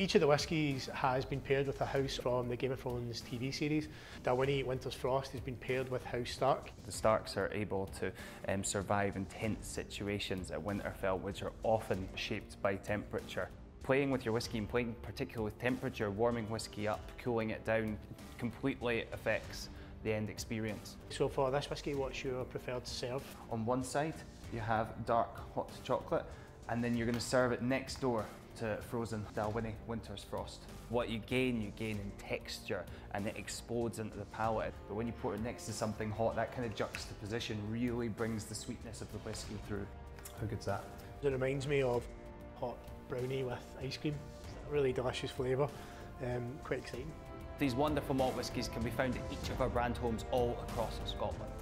Each of the whiskies has been paired with a house from the Game of Thrones TV series. Dalwhinnie Winter's Frost has been paired with House Stark. The Starks are able to survive intense situations at Winterfell, which are often shaped by temperature. Playing with your whisky, and playing particularly with temperature, warming whisky up, cooling it down, completely affects the end experience. So for this whisky, what's your preferred serve? On one side, you have dark hot chocolate, and then you're going to serve it next door to frozen Dalwhinnie Winter's Frost. What you gain in texture, and it explodes into the palate. But when you put it next to something hot, that kind of juxtaposition really brings the sweetness of the whisky through. How good's that? It reminds me of hot brownie with ice cream. A really delicious flavour, quite exciting. These wonderful malt whiskies can be found at each of our brand homes all across Scotland.